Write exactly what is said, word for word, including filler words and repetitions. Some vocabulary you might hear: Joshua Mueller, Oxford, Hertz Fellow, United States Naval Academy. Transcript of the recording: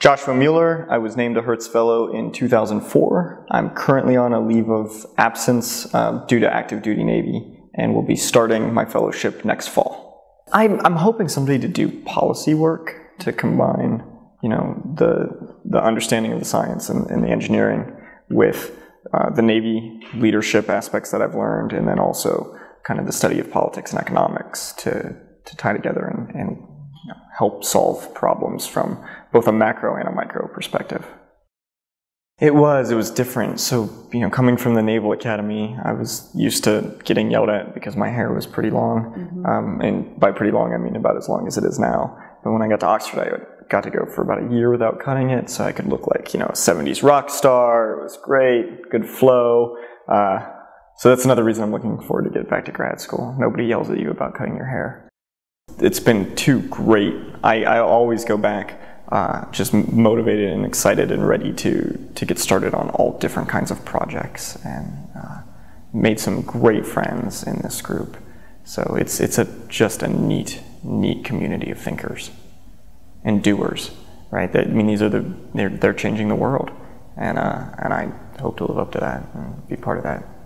Joshua Mueller. I was named a Hertz Fellow in two thousand four. I'm currently on a leave of absence uh, due to active duty Navy, and will be starting my fellowship next fall. I'm, I'm hoping someday to do policy work to combine, you know, the, the understanding of the science and, and the engineering with uh, the Navy leadership aspects that I've learned, and then also kind of the study of politics and economics to, to tie together and, and you know, help solve problems from both a macro and a micro perspective. It was, it was different. So, you know, coming from the Naval Academy, I was used to getting yelled at because my hair was pretty long. Mm-hmm. um, and by pretty long, I mean about as long as it is now. But when I got to Oxford, I got to go for about a year without cutting it, so I could look like, you know, a seventies rock star. It was great, good flow. Uh, so that's another reason I'm looking forward to get back to grad school. Nobody yells at you about cutting your hair. It's been too great. I, I always go back Uh, just motivated and excited and ready to, to get started on all different kinds of projects, and uh, made some great friends in this group. So it's, it's a, just a neat, neat community of thinkers and doers, right? That, I mean, these are the, they're, they're changing the world, and, uh, and I hope to live up to that and be part of that.